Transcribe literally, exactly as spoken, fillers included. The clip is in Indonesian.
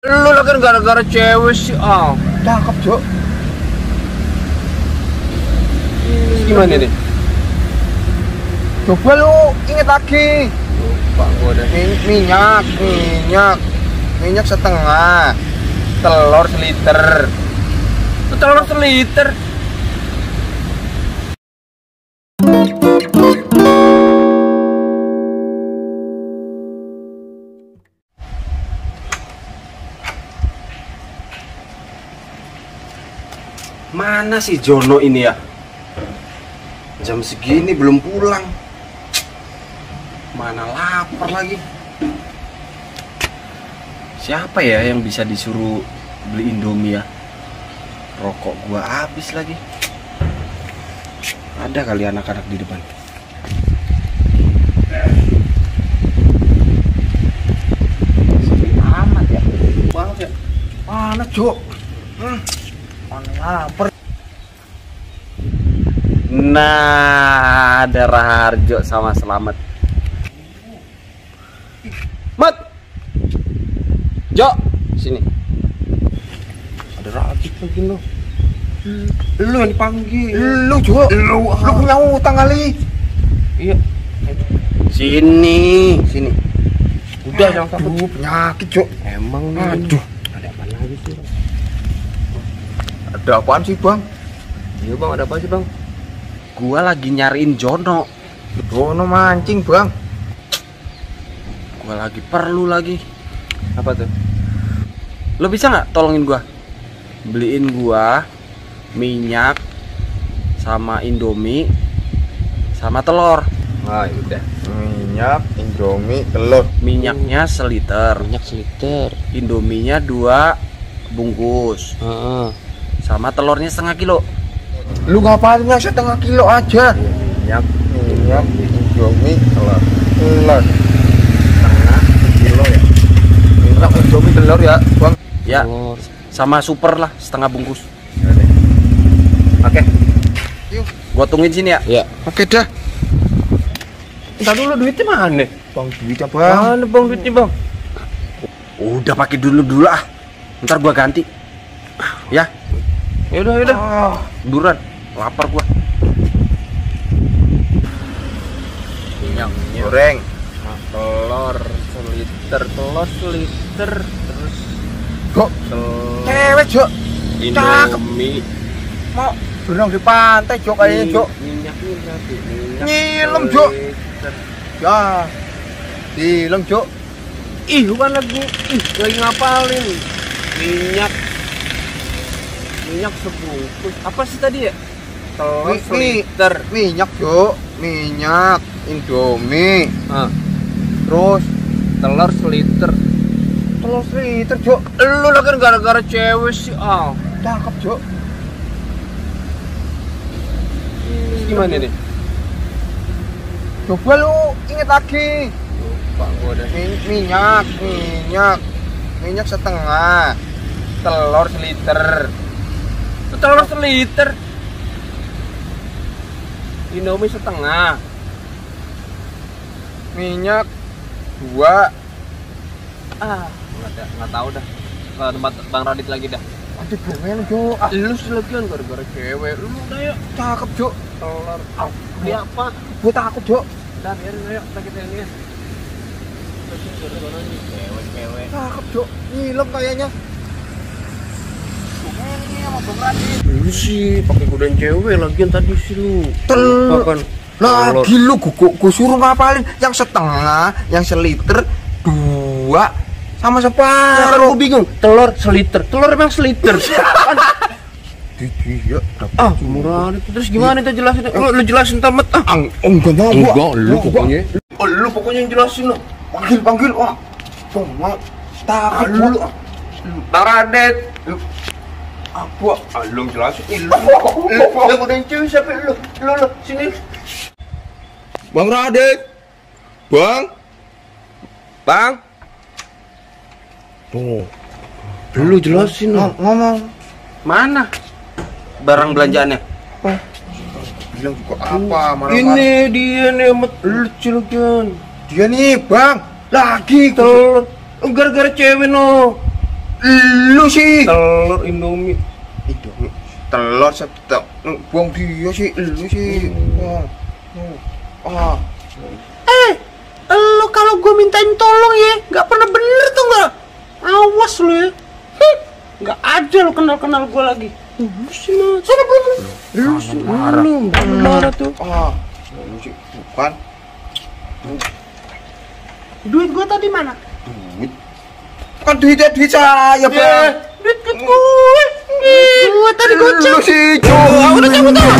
Lu lagi gara-gara cewek sih, ah, cakep Jok. Gimana nih? Coba lu inget lagi. Lupa gua deh. Minyak, minyak, minyak setengah, telur seliter, telur seliter. Mana sih Jono ini ya? Jam segini belum pulang. Mana lapar lagi. Siapa ya yang bisa disuruh beli Indomie ya? Rokok gua habis lagi. Ada kali anak-anak di depan. Sepi amat ya. Banget ya. Mana Jok? Hmm. Lapar. Nah, ada Raharjo sama Slamet. Mat, Jok, sini. Ada Raharjo lagi lo. Lu yang dipanggil. Lu Jok. Lu, lu punya utang kali. Iya. Sini, sini. Udah jangan takut. Penyakit Jok. Emang nih. Aduh. Ada apa lagi sih? Ada apaan sih Bang? Iya Bang, ada apa sih Bang? Gua lagi nyariin Jono. Jono mancing Bang. Gua lagi perlu lagi. Apa tuh? Lo bisa nggak tolongin gua? Beliin gua minyak sama Indomie sama telur. Nah udah. Minyak, Indomie, telur. Minyaknya seliter. Minyak seliter. Indominya dua bungkus. Uh-uh. Sama telurnya setengah kilo. Lu ngapain ngasih setengah kilo aja? Minyak, minyak, Indomie, telur, telur. Setengah kilo ya. Minyak, Indomie, telur ya, Bang. Ya. Telur. Sama super lah, setengah bungkus. Oke. Okay. Yuk, gua tungguin sini ya. Iya. Oke okay, dah. Entar dulu duitnya mana? Bang duitnya, Bang. Mana Bang duitnya, Bang? Udah pakai dulu-dulu ah. Ntar gua ganti. Ya. Yaudah, yaudah. Oh. Duran, lapar gua. Minyak goreng, telur seliter, telur seliter, terus kok cewek Jok. Indomie. Mau berenang di pantai Jok kayaknya Jok. Minyaknya berarti. Nyilem Jok. Ya. Dilem Jok. Ih, bukan lagi. Ih, lagi ngapalin. Minyak minyak sebungkus apa sih tadi ya? Telur seliter, minyak Jok, minyak Indomie, nah. Terus telur seliter, telur seliter Jok. Lu lagi gara-gara cewek sih, ah, cakep Jok. Terus gimana nih? Coba lu inget lagi. Lupa gua deh. Minyak, minyak, minyak setengah, telur seliter. Telur seliter, Indomie setengah, minyak dua, ah nggak tahu dah, ke tempat Bang Radit lagi dah. Aduh bohongin Jok, ah, lu selegian gara-gara cewek, lu udah yuk, cakep Jok, telur, ah, dia apa? Gua takut Jok, udah biarin ayo sakit ini, cewek-cewek, cakep Jok, ngilem kayaknya. Lu sih pakai godaan cewek lagian tadi sih lu. Telur. Lagi lu gua suruh ngapalin yang setengah, yang seliter, dua sama separuh. Nah, gua bingung. Telur seliter. Telur emang seliter. Iya, ah, murah. Terus gimana itu jelasin? Lu, lu jelasin tamat ah. Enggak tahu gua. Lu pokoknya. Oh, lu pokoknya yang jelasin lu. Panggil panggil ah. Tolong. Takut lu. Bang Radit. Apa? Ah, belum jelasin. Lu, lu, lu udah cewek siapa lu? Lu, lu, sini. Bang Radit. Bang. Bang. Tuh. Lu jelasin lu. Ngomong. Mana? Barang belanjaannya. Apa? Bilang juga apa? Mana? Ini dia nih, lu cilukan. Dia nih, Bang. Lagi telur. Gara-gara cewek no. Lu sih telur Indomie itu telur sebetok buang dia sih lu sih ah ah eh lu kalau gue mintain tolong ya nggak pernah bener tuh nggak awas lu ya nggak ada lu kenal kenal gue lagi lu sih lu sana belum lu sih lu marah tuh ah lu sih bukan duit gue tadi mana duit kan duitnya duit saya bang duit gue duit gue tadi gue cek lu sih cowok udah cabut.